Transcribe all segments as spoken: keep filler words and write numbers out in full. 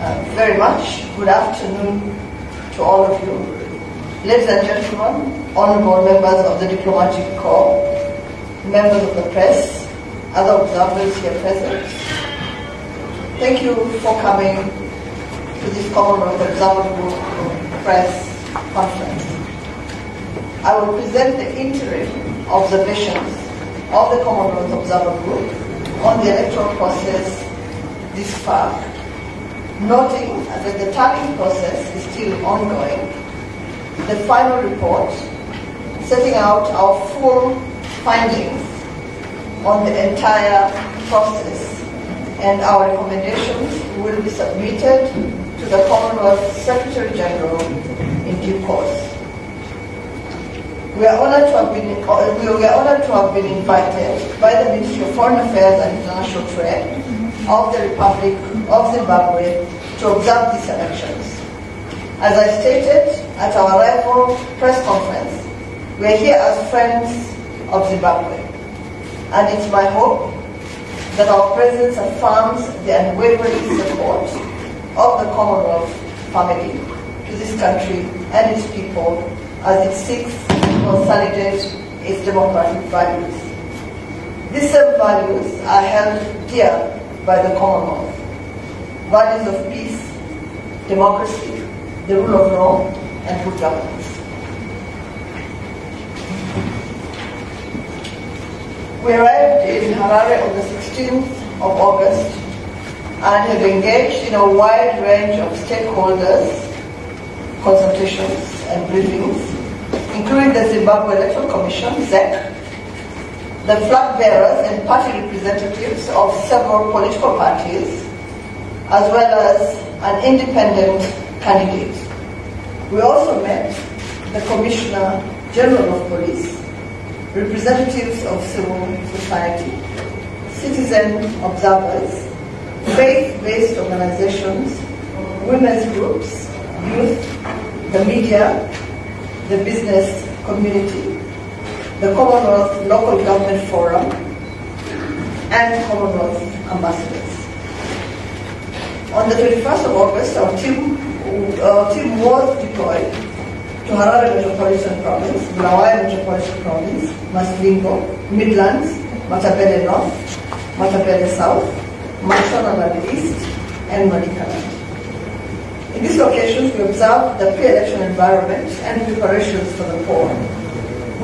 uh, very much. Good afternoon to all of you. Ladies and gentlemen, honorable members of the Diplomatic Corps, members of the press, other observers here present, thank you for coming to this Commonwealth Observer Group press conference. I will present the interim observations of the Commonwealth Observer Group on the electoral process this far, noting that the tallying process is still ongoing. The final report setting out our full findings on the entire process and our recommendations will be submitted to the Commonwealth Secretary General in due course. We are honoured to have been, we are honoured to have been invited by the Ministry of Foreign Affairs and International Trade of the Republic of Zimbabwe to observe these elections. As I stated at our arrival press conference, we are here as friends of Zimbabwe, and it's my hope that our presence affirms the unwavering support of the Commonwealth family to this country and its people as it seeks consolidate its democratic values. These same values are held dear by the Commonwealth. Values of peace, democracy, the rule of law, and good governance. We arrived in Harare on the sixteenth of August and have engaged in a wide range of stakeholders, consultations, and briefings, including the Zimbabwe Electoral Commission, Z E C, the flag bearers and party representatives of several political parties, as well as an independent candidate. We also met the Commissioner General of Police, representatives of civil society, citizen observers, faith-based organizations, women's groups, youth, the media, the business community, the Commonwealth Local Government Forum, and Commonwealth ambassadors. On the twenty-first of August, our team, our team was deployed to Harare Metropolitan Province, Bulawayo Metropolitan Province, Masvingo, Midlands, Matabeleland North, Matabeleland South, Mashonaland East, and Manicaland. In these locations, we observed the pre-election environment and preparations for the poll.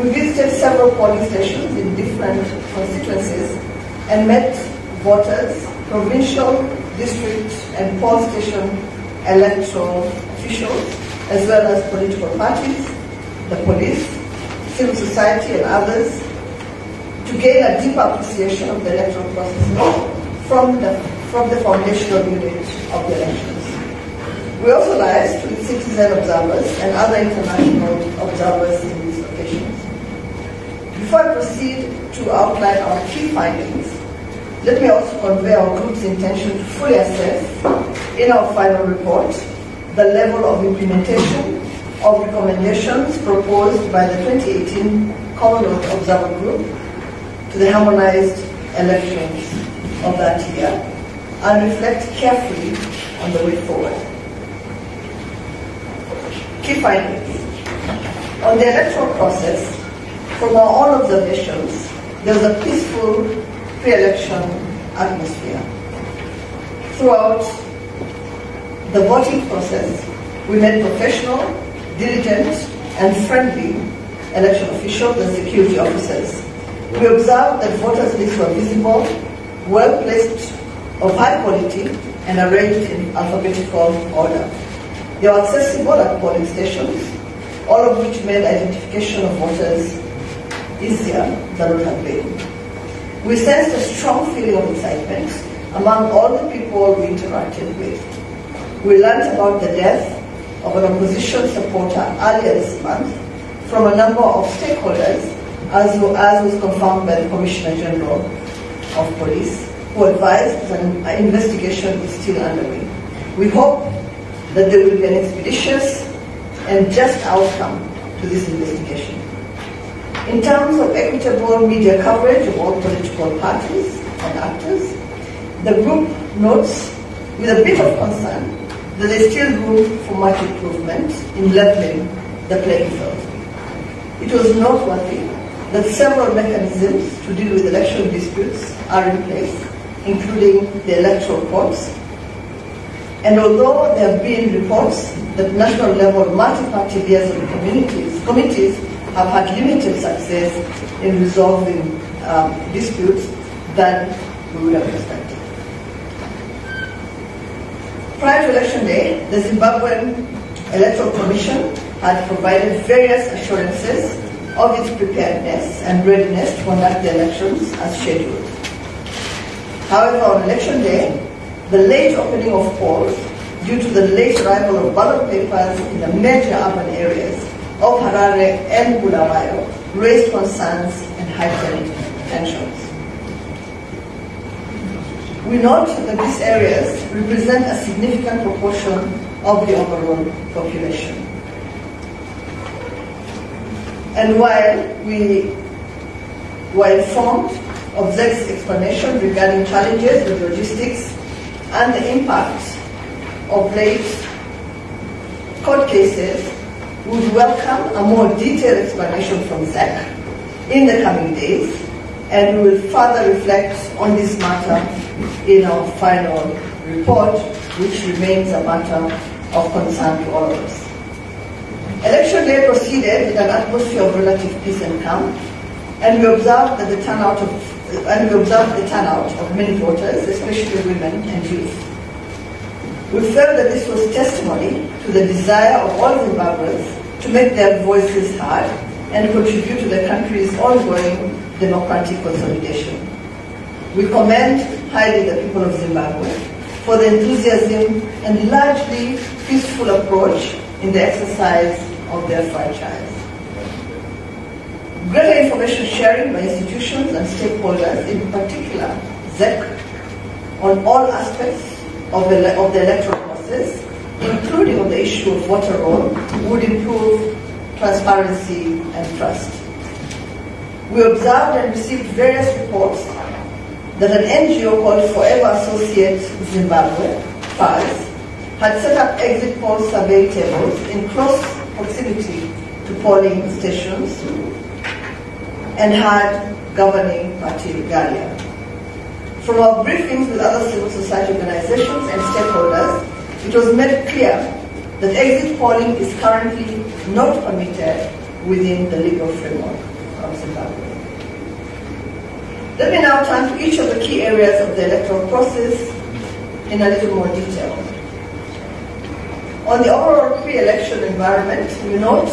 We visited several polling stations in different constituencies and met voters, provincial, district, and poll station electoral officials, as well as political parties, the police, civil society, and others, to gain a deeper appreciation of the electoral process from the, from the foundational unit of the elections. We also liaised with citizen observers and other international observers in these locations. Before I proceed to outline our key findings, let me also convey our group's intention to fully assess, in our final report, the level of implementation of recommendations proposed by the twenty eighteen Commonwealth Observer Group to the harmonized elections of that year, and reflect carefully on the way forward. Key findings. On the electoral process, from our own observations, there was a peaceful pre-election atmosphere. Throughout the voting process, we met professional, diligent, and friendly election officials and security officers. We observed that voters' lists were visible, well-placed, of high quality, and arranged in alphabetical order. They were accessible at polling stations, all of which made identification of voters easier than it had been. We sensed a strong feeling of excitement among all the people we interacted with. We learned about the death of an opposition supporter earlier this month from a number of stakeholders, as was confirmed by the Commissioner General of Police, who advised that an investigation is still underway. We hope that there will be an expeditious and just outcome to this investigation. In terms of equitable media coverage of all political parties and actors, the group notes with a bit of concern that there is still room for much improvement in leveling the playing field. It was noteworthy that several mechanisms to deal with election disputes are in place, including the electoral courts. And although there have been reports that national level multi-party liaison communities, committees have had limited success in resolving um, disputes than we would have expected. Prior to election day, the Zimbabwe Electoral Commission had provided various assurances of its preparedness and readiness to conduct the elections as scheduled. However, on election day, the late opening of polls due to the late arrival of ballot papers in the major urban areas of Harare and Bulawayo raised concerns and heightened tensions. We note that these areas represent a significant proportion of the overall population. And while we were informed of Z E C's explanation regarding challenges with logistics and the impact of late court cases, we would welcome a more detailed explanation from Z E C in the coming days, and we will further reflect on this matter in our final report, which remains a matter of concern to all of us. Election day proceeded with an atmosphere of relative peace and calm, and we observed that the turnout of and we observed the turnout of many voters, especially women and youth. We felt that this was testimony to the desire of all Zimbabweans to make their voices heard and contribute to the country's ongoing democratic consolidation. We commend highly the people of Zimbabwe for the enthusiasm and largely peaceful approach in the exercise of their franchise. Greater information sharing by institutions and stakeholders, in particular Z E C, on all aspects Of the, of the electoral process, including on the issue of voter roll, would improve transparency and trust. We observed and received various reports that an N G O called Forever Associates Zimbabwe, FAZ, had set up exit poll survey tables in close proximity to polling stations and had governing party regalia. From our briefings with other civil society organizations and stakeholders, it was made clear that exit polling is currently not permitted within the legal framework of Zimbabwe. Let me now turn to each of the key areas of the electoral process in a little more detail. On the overall pre-election environment, we note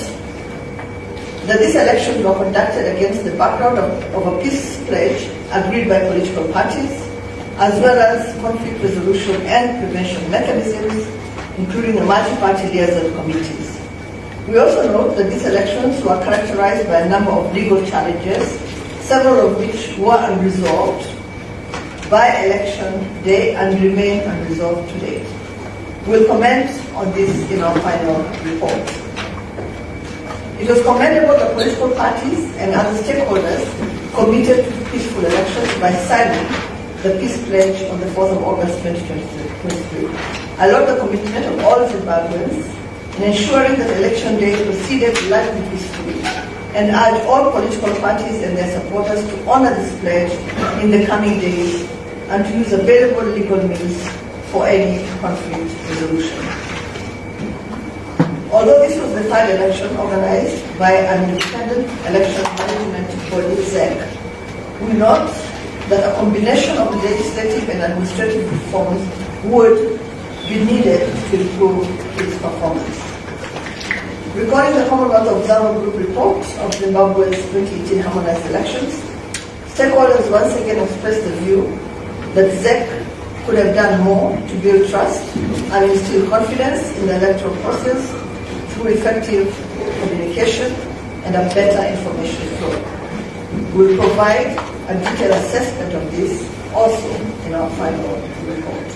that these elections were conducted against the background of, of a peace pledge agreed by political parties, as well as conflict resolution and prevention mechanisms, including the multi-party liaison committees. We also note that these elections were characterized by a number of legal challenges, several of which were unresolved by election day and remain unresolved to date. We'll comment on this in our final report. It was commendable that political parties and other stakeholders committed to peaceful elections by signing the peace pledge on the fourth of August twenty twenty-three. I laud the commitment of all Zimbabweans in ensuring that election day proceeded largely peacefully and urge all political parties and their supporters to honor this pledge in the coming days and to use available legal means for any conflict resolution. Although this was the third election organized by an independent election management body, Z E C, we note that a combination of legislative and administrative reforms would be needed to improve its performance. Recalling the Commonwealth Observer Group report of Zimbabwe's twenty eighteen harmonized elections, stakeholders once again expressed the view that Z E C could have done more to build trust and instill confidence in the electoral process through effective communication and a better information flow. We'll provide a detailed assessment of this also in our final report.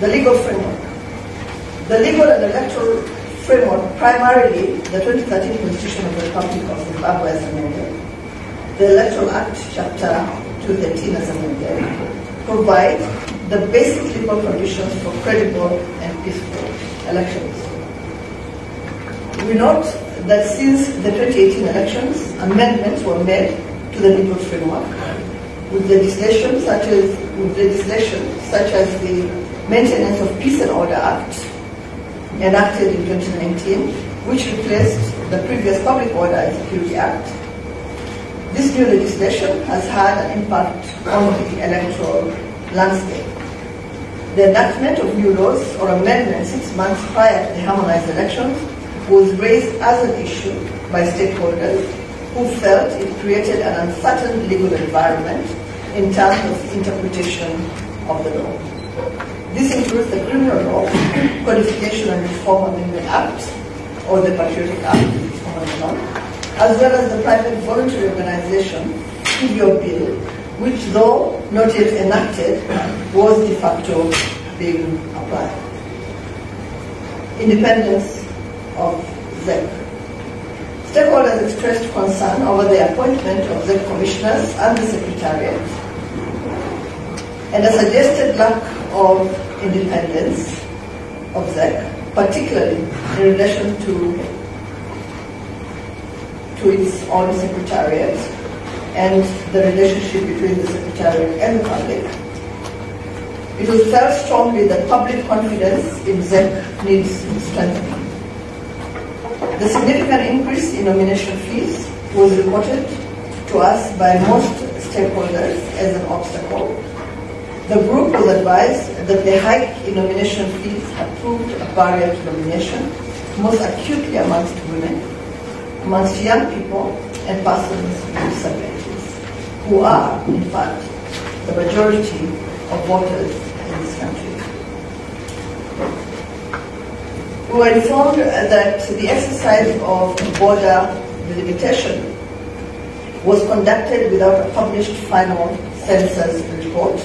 The legal framework. The legal and electoral framework, primarily the twenty thirteen Constitution of the Republic of Zimbabwe as amended, the Electoral Act Chapter two thirteen as amended, provides the basic legal conditions for credible and peaceful elections. We note that since the twenty eighteen elections, amendments were made to the legal framework, with legislation such as with legislation such as the Maintenance of Peace and Order Act, enacted in twenty nineteen, which replaced the previous Public Order and Security Act. This new legislation has had an impact on the electoral landscape. The enactment of new laws or amendments six months prior to the harmonized elections was raised as an issue by stakeholders who felt it created an uncertain legal environment in terms of interpretation of the law. This includes the Criminal Law Codification and Reform Act, or the Patriotic Act, as well as the Private Voluntary Organization P V O Bill, which, though not yet enacted, was de facto being applied. Independence of Z E C. Stakeholders expressed concern over the appointment of Z E C commissioners and the Secretariat, and a suggested lack of independence of Z E C, particularly in relation to, to its own Secretariat and the relationship between the Secretariat and the public. It was felt strongly that public confidence in Z E C needs strengthening. The significant increase in nomination fees was reported to us by most stakeholders as an obstacle. The group was advised that the hike in nomination fees had proved a barrier to nomination, most acutely amongst women, amongst young people, and persons with disabilities, who are, in fact, the majority of voters in this country. We were informed that the exercise of border delimitation was conducted without a published final census report,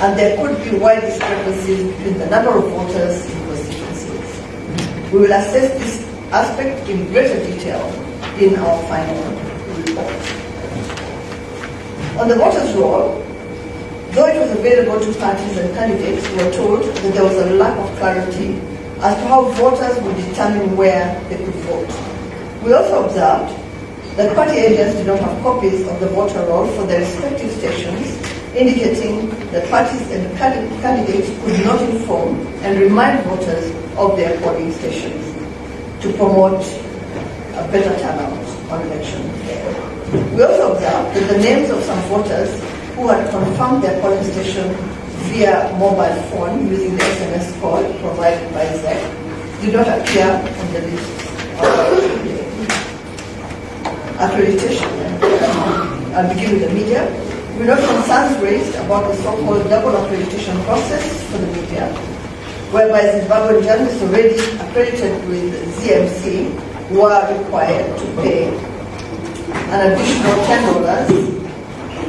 and there could be wide discrepancies between the number of voters in constituencies. We will assess this aspect in greater detail in our final report. On the voters' roll, though it was available to parties and candidates, we were told that there was a lack of clarity as to how voters would determine where they could vote. We also observed that party agents did not have copies of the voter roll for their respective stations, indicating that parties and candidates could not inform and remind voters of their polling stations to promote a better turnout on election day. We also observed that the names of some voters who had confirmed their polling station via mobile phone using the S M S call provided by Z E C did not appear on the list of accreditation. I'll begin with the media. We note concerns raised about the so-called double accreditation process for the media, whereby Zimbabwean journalists already accredited with Z M C were required to pay an additional ten dollars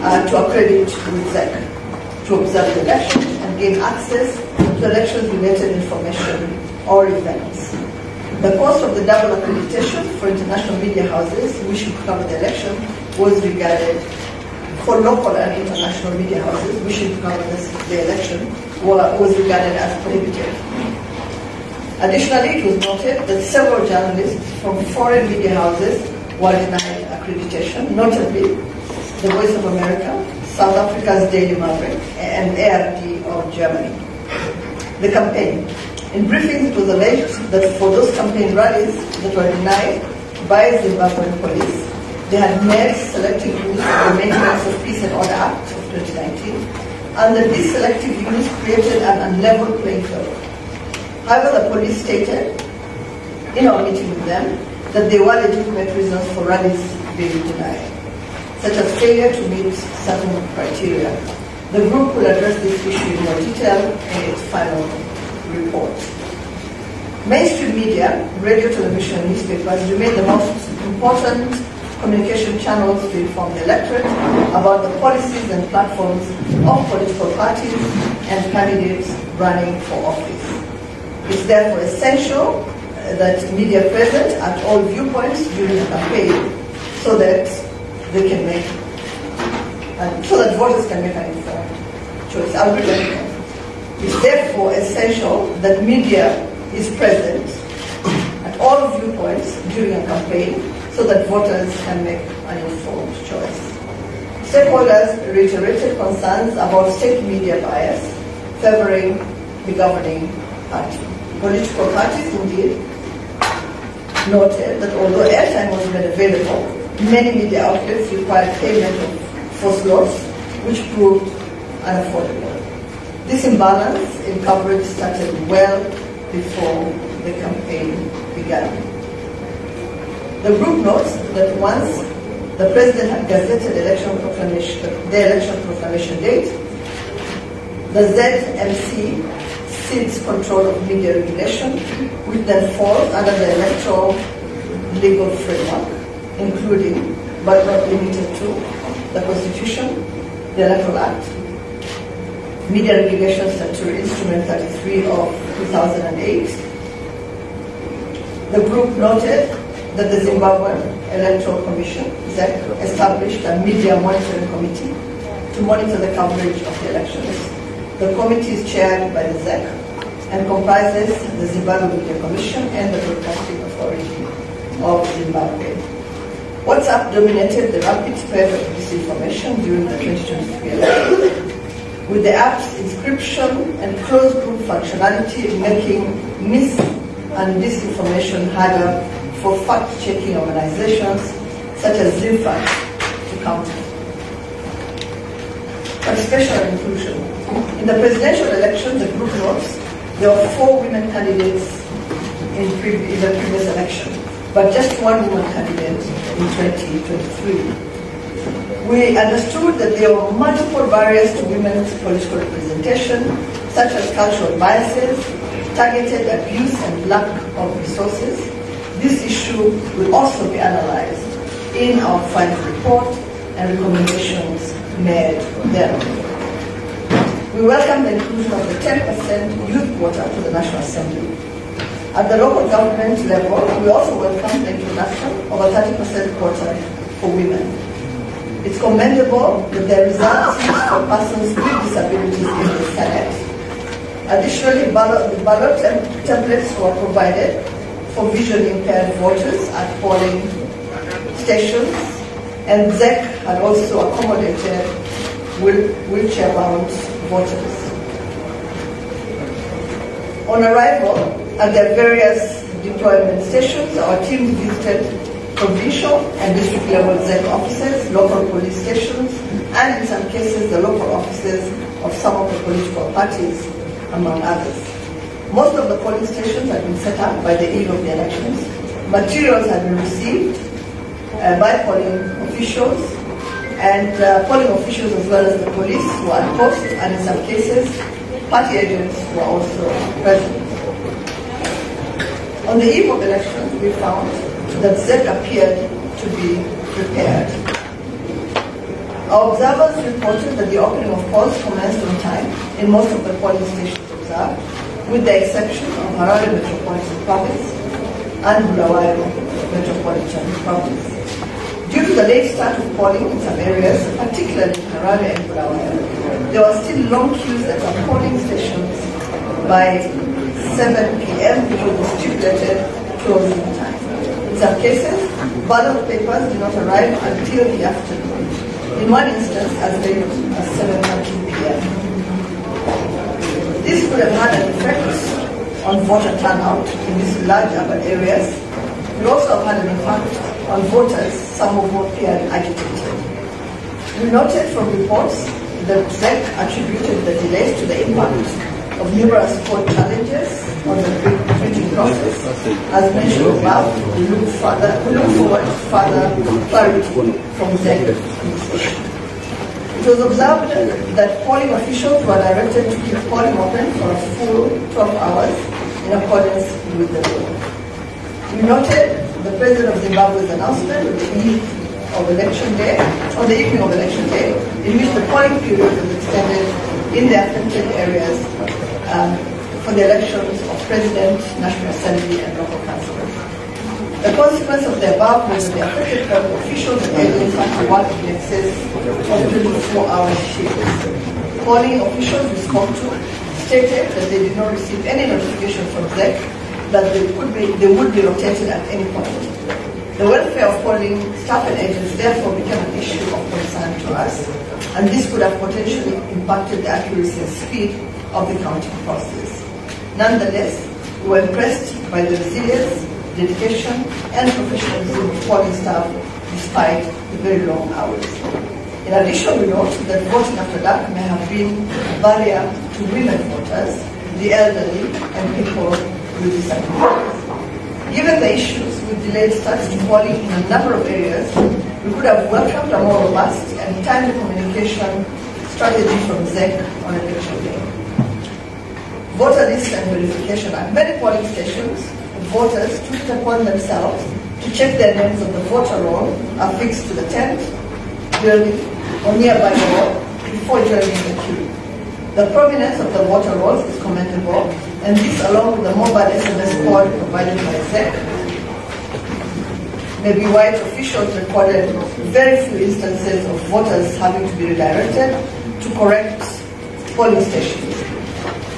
uh, to accredit with Z E C to observe the elections and gain access to elections-related information or events. The cost of the double accreditation for international media houses, which should cover the election, was regarded for local and international media houses, which should cover the election, was regarded as prohibitive. Additionally, it was noted that several journalists from foreign media houses were denied accreditation, notably the Voice of America, South Africa's Daily Maverick, and A R D of Germany. The campaign. In briefings, it was alleged that for those campaign rallies that were denied by Zimbabwean police, they had made selective use of the Maintenance of Peace and Order Act of twenty nineteen, and that this selective use created an unlevel playing field. However, the police stated in our meeting with them that there were legitimate reasons for rallies being denied, such as failure to meet certain criteria. The group will address this issue in more detail in its final report. Mainstream media, radio, television, and newspapers remain the most important communication channels to inform the electorate about the policies and platforms of political parties and candidates running for office. It's therefore essential that media present at all viewpoints during the campaign so that they can make, and so that voters can make an informed choice. I'll read that. It's therefore essential that media is present at all viewpoints during a campaign so that voters can make an informed choice. Stakeholders reiterated concerns about state media bias favoring the governing party. Political parties indeed noted that although airtime was made available, many media outlets required payment for slots, which proved unaffordable. This imbalance in coverage started well before the campaign began. The group notes that once the president had gazetted election proclamation, the election proclamation date, the Z M C cedes control of media regulation, which then falls under the electoral legal framework, including, but not limited to, the Constitution, the Electoral Act, Media Regulation Statutory Instrument thirty-three of two thousand eight. The group noted that the Zimbabwe Electoral Commission Z E C established a media monitoring committee to monitor the coverage of the elections. The committee is chaired by the Z E C and comprises the Zimbabwe Media Commission and the Broadcasting Authority of Zimbabwe. WhatsApp dominated the rapid spread of disinformation during the twenty twenty-three election, with the app's inscription and closed group functionality making mis- and disinformation harder for fact-checking organizations such as ZimFact to counter. Participation and inclusion. In the presidential election, the group notes there were four women candidates in, pre in the previous election, but just one woman candidate in twenty twenty-three. We understood that there were multiple barriers to women's political representation, such as cultural biases, targeted abuse, and lack of resources. This issue will also be analyzed in our final report and recommendations made there. We welcome the inclusion of the ten percent youth quota to the National Assembly. At the local government level, we also welcome the introduction of a thirty percent quota for women. It's commendable that there is used for persons with disabilities in the Senate. Additionally, ballot, the ballot temp templates were provided for visually impaired voters at polling stations, and Z E C had also accommodated wheelchair-bound voters. On arrival at their various deployment stations, our team visited provincial and district-level Z E C offices, local police stations, and in some cases the local offices of some of the political parties, among others. Most of the polling stations had been set up by the eve of the elections. Materials had been received Uh, by polling officials, and uh, polling officials as well as the police were at post, and in some cases party agents were also present. On the eve of elections, we found that Z E C appeared to be prepared. Our observers reported that the opening of polls commenced on time in most of the polling stations observed, with the exception of Harare Metropolitan Province and Bulawayo Metropolitan Province. Due to the late start of polling in some areas, particularly Harare and Bulawayo, there were still long queues at the polling stations by seven p m, which was the stipulated closing time. In some cases, ballot papers did not arrive until the afternoon, in one instance as late as seven thirty p m This could have had an effect on voter turnout in these large urban areas. It also had an impact on voters, some of whom appeared agitated. We noted from reports that Z E C attributed the delays to the impact of numerous court challenges on the printing process. As mentioned above, we look further, we look forward to further clarity from Z E C. It was observed that polling officials were directed to keep polling open for a full twelve hours in accordance with the law. We noted the President of Zimbabwe's announcement on the eve of election day, on the evening of election day, in which the polling period was extended in the affected areas um, for the elections of President, National Assembly, and local councillors. The consequence of the above was that the affected public officials and agents had to work in excess of twenty-four hour shifts. Polling officials respond to stated that they did not receive any notification from Z E C that they could be, they would be rotated at any point. The welfare of polling staff and agents therefore became an issue of concern to us, and this could have potentially impacted the accuracy and speed of the counting process. Nonetheless, we were impressed by the resilience, dedication, and professionalism of polling staff despite the very long hours. In addition, we note that voting after dark may have been a barrier to women voters, the elderly, and people with disabilities. Given the issues with delayed starts to polling in a number of areas, we could have welcomed a more robust and timely communication strategy from Z E C on election day. Voter list and verification. At many polling stations, voters took it upon themselves to check their names on the voter roll affixed to the tent, building, or nearby roll before joining the queue. The provenance of the voter rolls is commendable, and this, along with the mobile S M S code provided by Z E C, may be why officials recorded very few instances of voters having to be redirected to correct polling stations.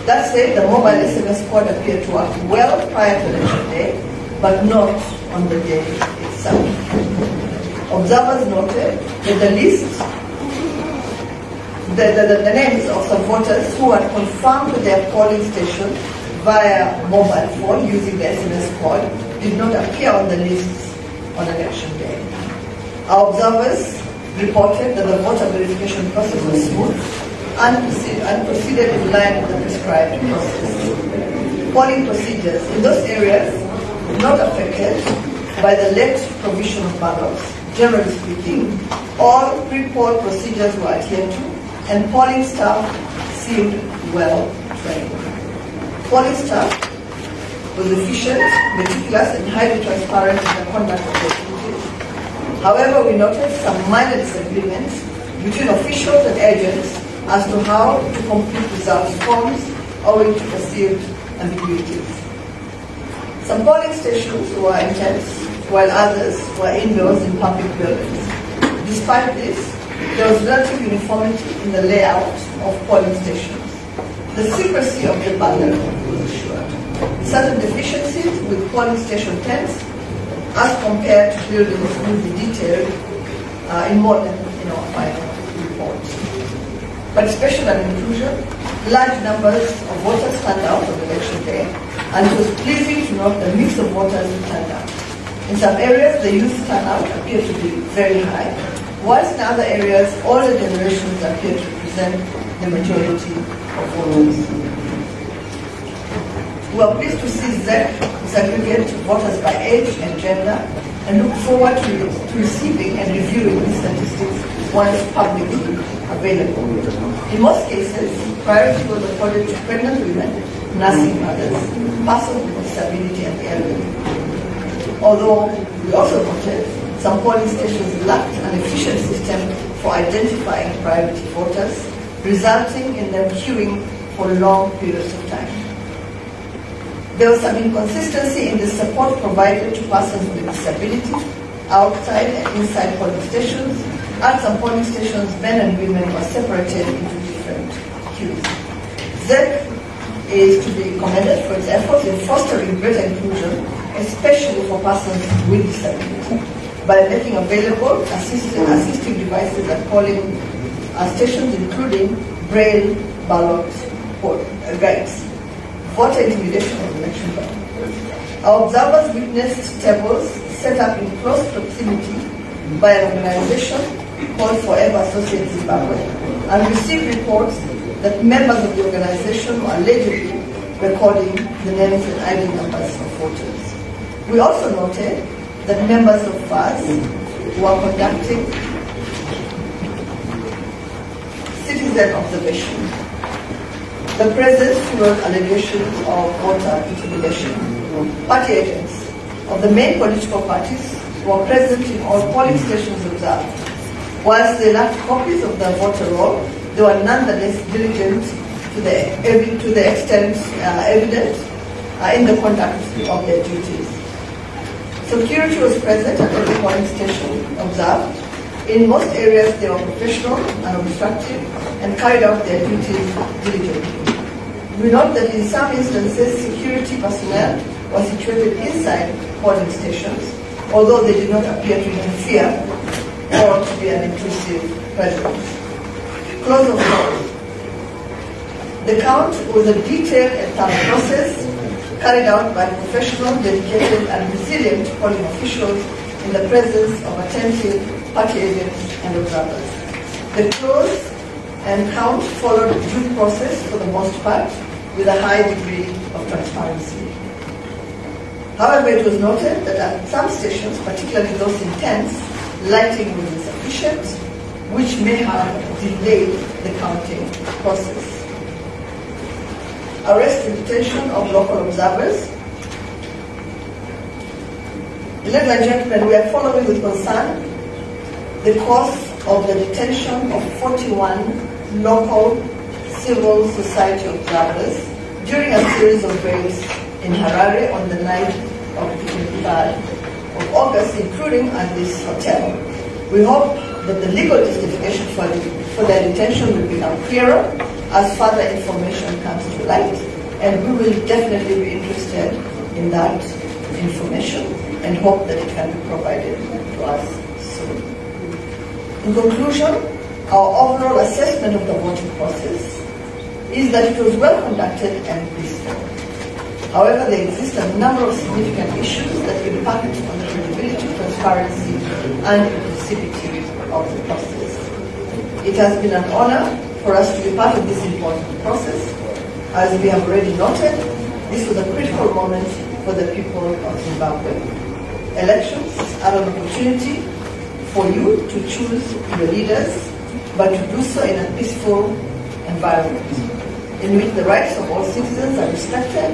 That said, the mobile S M S code appeared to work well prior to election day, but not on the day itself. Observers noted that the list The, the, the names of some voters who had confirmed their polling station via mobile phone using the S M S code did not appear on the lists on election day. Our observers reported that the voter verification process was smooth and, proceed, and proceeded in line with the prescribed process. Polling procedures in those areas not affected by the late provision of ballots, generally speaking, all pre-poll procedures were adhered to, and polling staff seemed well trained. Polling staff was efficient, meticulous, and highly transparent in the conduct of their duties. However, we noted some minor disagreements between officials and agents as to how to complete results forms owing to perceived ambiguities. Some polling stations were in tents, while others were indoors in public buildings. Despite this, there was relative uniformity in the layout of polling stations. The secrecy of the ballot was assured. Certain deficiencies with polling station tents, as compared to buildings, will be detailed uh, in more than in our final report. Participation and inclusion. Large numbers of voters turned out on election day, and it was pleasing to note the mix of voters who turned out. In some areas, the youth turnout appeared to be very high, whilst in other areas, older generations appear to represent the majority of voters. We are pleased to see Z E C segregate voters by age and gender, and look forward to, to receiving and reviewing these statistics once publicly available. In most cases, priority was accorded to pregnant women, nursing mothers, persons with disability, and the elderly. Although we also noted some polling stations lacked an efficient system for identifying priority voters, resulting in them queuing for long periods of time. There was some inconsistency in the support provided to persons with disabilities outside and inside polling stations. At some polling stations, men and women were separated into different queues. Z E C is to be commended for its efforts in fostering greater inclusion, especially for persons with disabilities, by making available assisting, assisting devices at polling stations, including braille ballot guides. Voter intimidation on election day. Our observers witnessed tables set up in close proximity by an organization called Forever Associates Zimbabwe, and received reports that members of the organization were allegedly recording the names and I D numbers of voters. We also noted that members of F A S were conducting citizen observation. The presence fueled allegations of voter intimidation. Party agents of the main political parties were present in all polling stations observed. Whilst they lacked copies of the voter roll, they were nonetheless diligent to the, to the extent uh, evident uh, in the conduct of their duties. Security was present at every polling station observed. In most areas, they were professional and unobstructive and carried out their duties diligently. We note that in some instances, security personnel were situated inside polling stations, although they did not appear to interfere or to be an intrusive presence. Close of count. The count was a detailed and thorough process carried out by professional, dedicated, and resilient polling officials in the presence of attentive party agents and observers. The close and count followed due process for the most part with a high degree of transparency. However, it was noted that at some stations, particularly those in tents, lighting was insufficient, which may have delayed the counting process. Arrest and detention of local observers. Ladies and gentlemen, we are following with concern the course of the detention of forty-one local civil society observers during a series of raids in Harare on the night of the twenty-third of August, including at this hotel. We hope that the legal justification for, the, for their detention will become clearer as further information comes to light, and we will definitely be interested in that information and hope that it can be provided to us soon. In conclusion, our overall assessment of the voting process is that it was well conducted and peaceful. However, there exist a number of significant issues that impact on the credibility, transparency, and inclusivity of the process. It has been an honor for us to be part of this important process. As we have already noted, this was a critical moment for the people of Zimbabwe. Elections are an opportunity for you to choose your leaders, but to do so in a peaceful environment in which the rights of all citizens are respected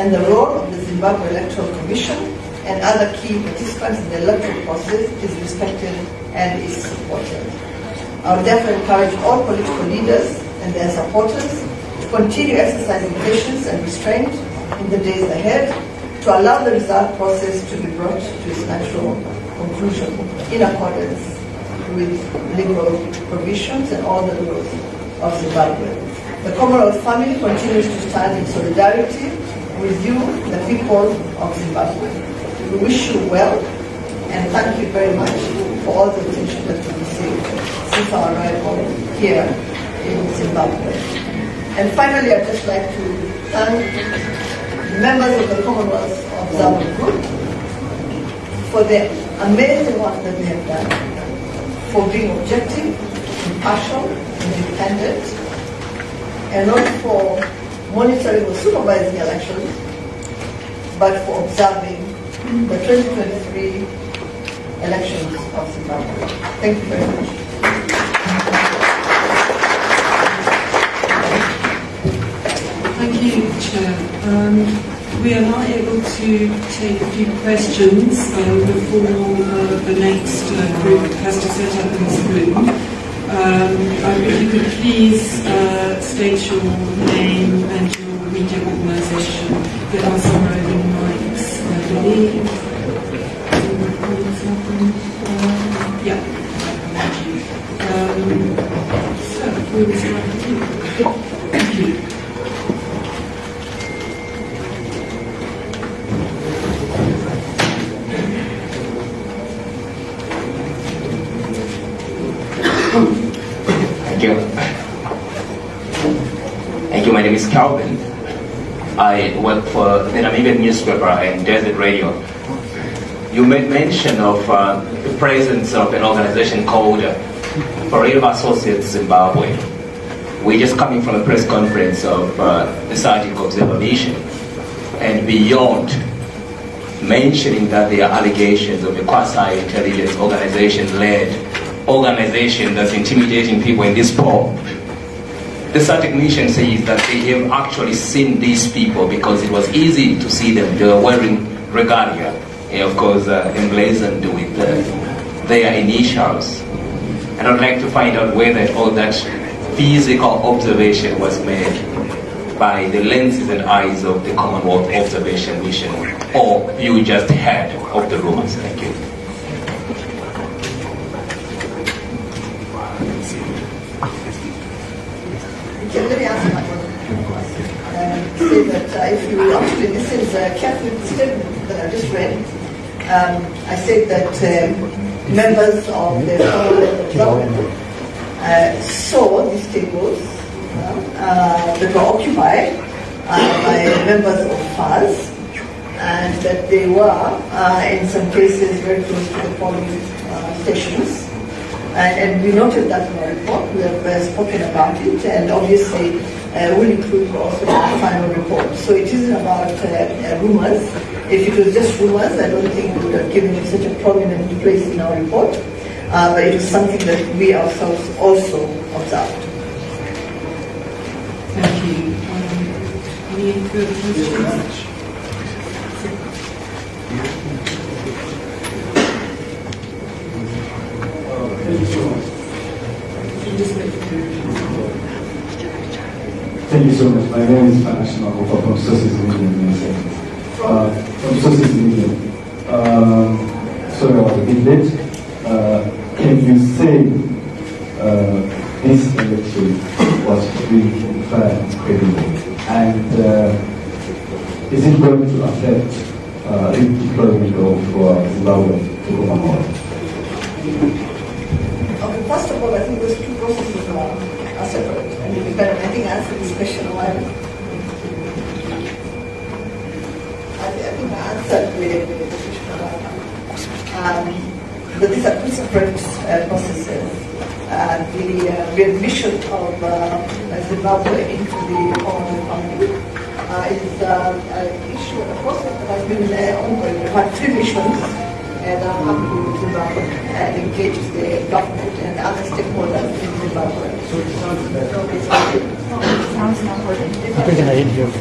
and the role of the Zimbabwe Electoral Commission and other key participants in the electoral process is respected and is supported. I would therefore encourage all political leaders and their supporters to continue exercising patience and restraint in the days ahead to allow the result process to be brought to its natural conclusion in accordance with legal provisions and all the rules of Zimbabwe. The Commonwealth family continues to stand in solidarity with you, the people of Zimbabwe. We wish you well and thank you very much for all the attention that we received since our arrival here in Zimbabwe. And finally, I'd just like to thank members of the Commonwealth Observer Group for the amazing work that they have done, for being objective, impartial, independent, and not for monitoring or supervising elections, but for observing the twenty twenty-three elections of Zimbabwe. Thank you very much. Thank you, Chair. Um, we are now able to take a few questions um, before uh, the next uh, group has to set up in this room. Um, if you could please uh, state your name and your media organisation. There are some roving mics, I believe. Yeah. Um, so, who would you like to do? Thank you. Thank you. Thank you. My name is Calvin. I work for the Namibian newspaper and Desert Radio. You made mention of uh, the presence of an organization called Forever Associates Zimbabwe. We're just coming from a press conference of uh, the Zimbabwe Observer Mission, and beyond mentioning that there are allegations of a quasi-intelligence organization-led organization that's intimidating people in this poll. The S A R technician says that they have actually seen these people because it was easy to see them. They were wearing regalia, and of course uh, emblazoned with uh, their initials. And I'd like to find out whether all that physical observation was made by the lenses and eyes of the Commonwealth Observation Mission, or you just heard of the rumors. Thank you. Let me ask my question. say that uh, if you actually listen to the Catholic statement that I just read, um, I said that um, members of the Commonwealth Government uh, saw these tables uh, uh, that were occupied uh, by members of F A S, and that they were, uh, in some cases, very close to the polling uh, stations. And, and we noted that in our report. We have uh, spoken about it, and obviously uh, we'll include also in the final report. So it isn't about uh, uh, rumors. If it was just rumors, I don't think we would have given it such a prominent place in our report. Uh, but it was something that we ourselves also observed. Thank you. Um, any further questions? Thank you so much. My name is Masvingo from Sources Media. Uh, from Sources Media. Um, sorry, I was a bit late. Uh, can you say uh, this election was really fair and credible? And uh, is it going to affect uh, the deployment of uh, Zimbabwe to Commonwealth? Okay, first of all, I think those two processes are, are separate. I mean, you can, I think, answer this question a while. I, I think I answered the question a while now. But these are two separate uh, processes. Uh, the uh, readmission of uh, Zimbabwe into the common economy uh, is uh, an issue, a process that has been uh, ongoing. We've had three missions. And I'm happy with Zimbabwe and engage the government and other stakeholders in Zimbabwe. So it sounds like it sounds not working. I think I need you.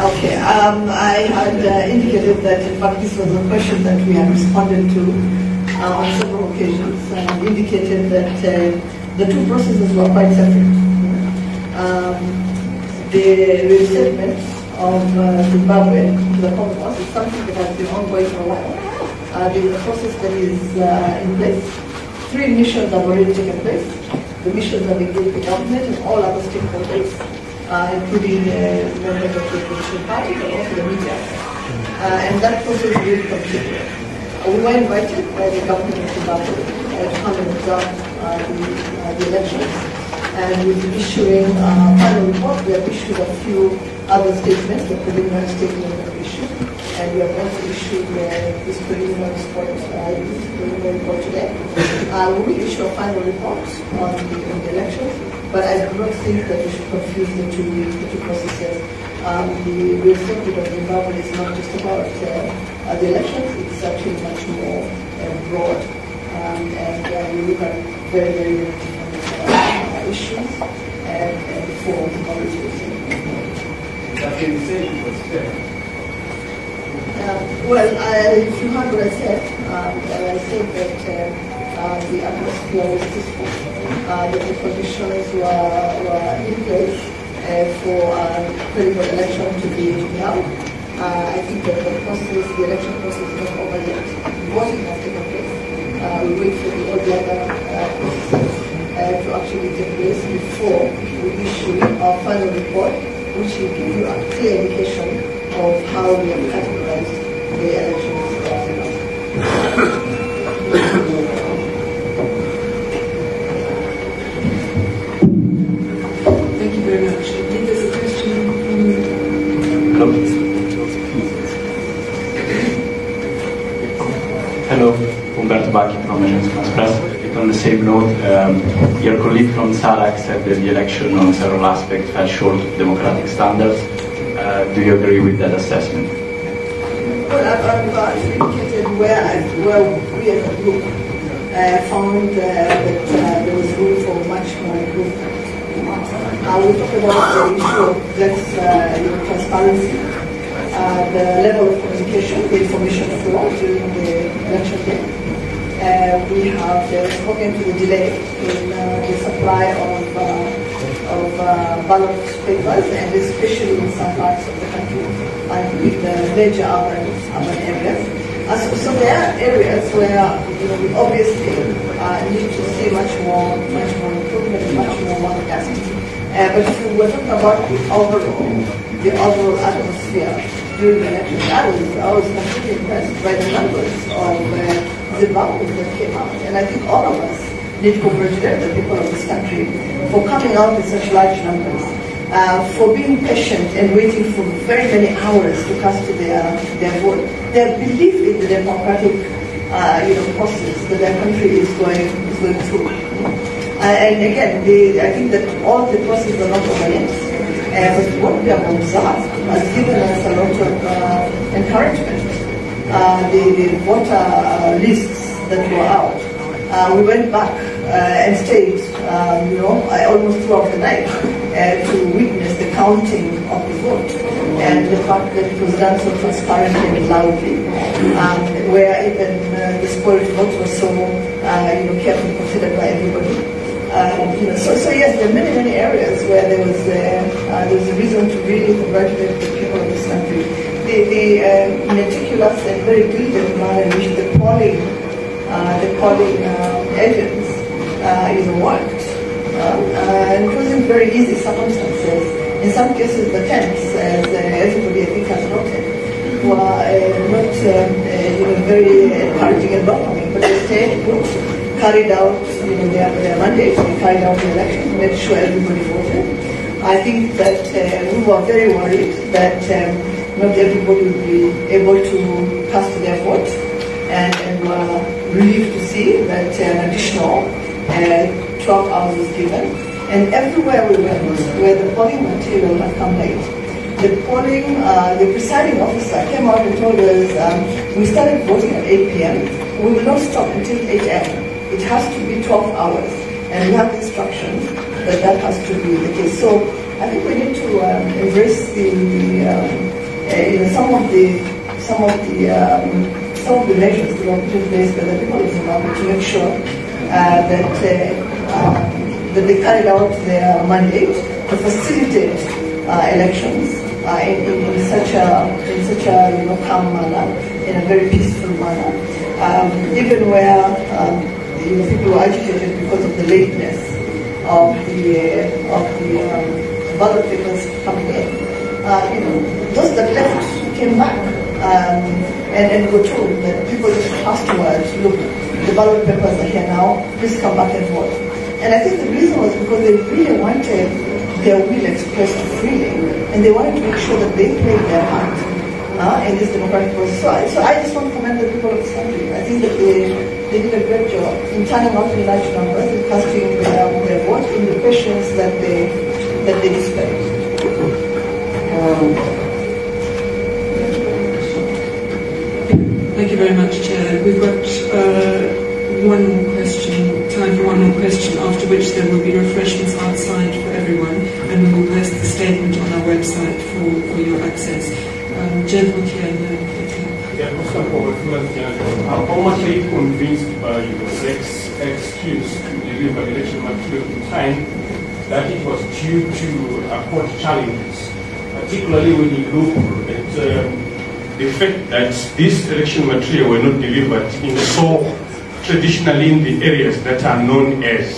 Okay, um, I had uh, indicated that in fact this was a question that we had responded to uh, on several occasions, and indicated that uh, the two processes were quite separate. Um, the resettlement of uh, Zimbabwe to the Commonwealth is something that has been ongoing for a while. Uh, there is a process that is uh, in place. Three missions have already taken place. The missions have engaged the government and all other stakeholders, uh, including uh, members of the opposition party and also the media. Uh, and that process will continue. Uh, we were invited by the government of Zimbabwe uh, to come and observe uh, the, uh, the elections. And we'll be issuing a uh, final report. We have issued a few other statements, the preliminary statement that we issued, and we have also issued uh, this preliminary report, uh, this preliminary report today. Uh, we will issue a final report on the, on the election, but I do not think that we should confuse the two, the two processes. Um, the reassessment of Zimbabwe is not just about uh, uh, the elections, it's actually much more uh, broad, um, and uh, we look at very, very different issues and, and for the conversation. That can you say it was fair? Uh, well, I, if you heard what I said, um, I said that uh, uh, the atmosphere was peaceful, uh, that the conditions were, were in place uh, for a credible election to be held. Uh, I think that the process, the election process is not over yet. Voting has taken place. Uh, we wait for all the other uh, processes to actually take place before we issue our final report, which will give you a clear indication of how we have categorized the elections. Thank you very much. Did there's a question from no. Hello, Umberto Bacchi from Agence France Presse. On the same note, um, your colleague from SADC said that the election on several aspects fell short of democratic standards. Uh, do you agree with that assessment? Well, I've actually indicated where, I, where we as a group uh, found uh, that uh, there was room for much more improvement. Uh, we talked about the issue of less, uh, you know, transparency, uh, the level of communication, the information flow during the election day. Uh, we have uh, spoken to the delay in uh, the supply of, uh, of uh, ballot papers, and especially in some parts of the country, and in the major urban areas. Uh, so, so there are areas where, you know, we obviously uh, need to see much more, much more improvement, much more work done. Uh, but if we were talking about the overall, the overall atmosphere during the election, I was, I was completely impressed by the numbers of uh, Zimbabweans that came out, and I think all of us need to congratulate the people of this country for coming out in such large numbers, uh, for being patient and waiting for very many hours to cast their their vote. Their belief in the democratic, uh, you know, process that their country is going is going through. Uh, and again, they, I think that all the processes are not over yet, uh, but what we have observed has given us a lot of uh, encouragement. Uh, the, the voter uh, lists that were out. Uh, we went back uh, and stayed, um, you know, almost throughout the night uh, to witness the counting of the vote and the fact that it was done so transparently and loudly, um, where even uh, the spoiled vote was so, uh, you know, carefully considered by everybody. Um, you know, so, so yes, there are many, many areas where there was uh, uh, there was a reason to really congratulate the people of this country. The, the uh, meticulous and very diligent manner in which the polling. Uh, the polling uh, agents uh, is worked, uh, uh, and it wasn't very easy circumstances. In some cases, the temps, as uh, everybody I think has noted, were uh, not um, uh, you know, very encouraging and welcoming, but they stayed put, carried out you know, their, their mandate, they carried out the election, made sure everybody voted. I think that uh, we were very worried that um, not everybody would be able to cast their vote, and, and were relieved to see that an additional uh, twelve hours was given. And everywhere we went, where the polling material had come late, the polling, uh, the presiding officer came out and told us, um, we started voting at eight p m, we will not stop until eight a m It has to be twelve hours, and we have instructions that that has to be the case. So I think we need to um, embrace the, um, uh, you know, some of the, some of the, um, Some of the measures that were put in place by the people of Zimbabwe to make sure uh, that uh, uh, that they carried out their mandate to facilitate uh, elections uh, in, in such a in such a you know calm manner, in a very peaceful manner. Um, even where um, you know, people were agitated because of the lateness of the uh, of the um, ballot papers coming in, uh, you know, those that left came back. Um, and, and we're told that people just afterwards, look, the ballot papers are here now, please come back and vote. And I think the reason was because they really wanted their will expressed freely, and they wanted to make sure that they played their part uh, in this democratic process. So I, so I just want to commend the people of this country. I think that they, they did a great job in turning out in large numbers, in casting their, their vote, in the patience that they, that they displayed. Um, Thank you very much, Chair. We've got uh, one more question, time for one more question, after which there will be refreshments outside for everyone, and we will post the statement on our website for, for your access. Um, Gentleman here, yeah, I'm almost convinced by your excuse to deliver election material in time that it was due to court challenges, particularly when you look at um, the fact that these election material were not delivered in so traditionally in the areas that are known as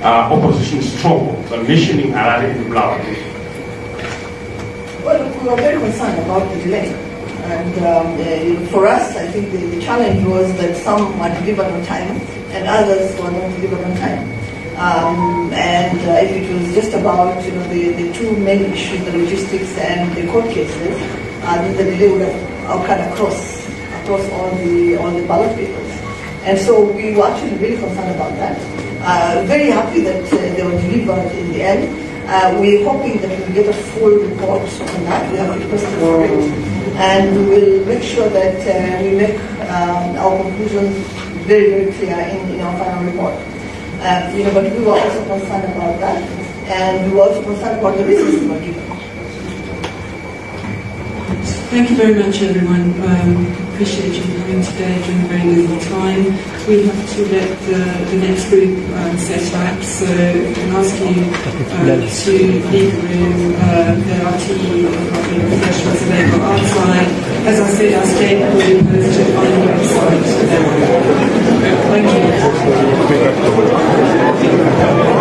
uh, opposition strongholds. I'm mentioning Harare and Bulawayo. Well, we were very concerned about the delay, and um, uh, for us, I think the, the challenge was that some were delivered on time and others were not delivered on time. Um, and uh, if it was just about you know the, the two main issues, the logistics and the court cases, I mean, the delay would have occurred across, across all the all the ballot papers, and so we were actually really concerned about that. Uh, very happy that uh, they were delivered in the end. Uh, we're hoping that we'll get a full report on that. We have requested for it, and we will make sure that uh, we make um, our conclusions very, very clear in, in our final report. Uh, you know, but we were also concerned about that, and we were also concerned about the reasons we were given. Thank you very much, everyone. Um, appreciate you coming today during very little time. We have to let the, the next group um, set up, so I can ask you um, to leave the room. Uh, there are tea and coffee refreshments available outside. As I said, our statement will be posted on the website. Thank you.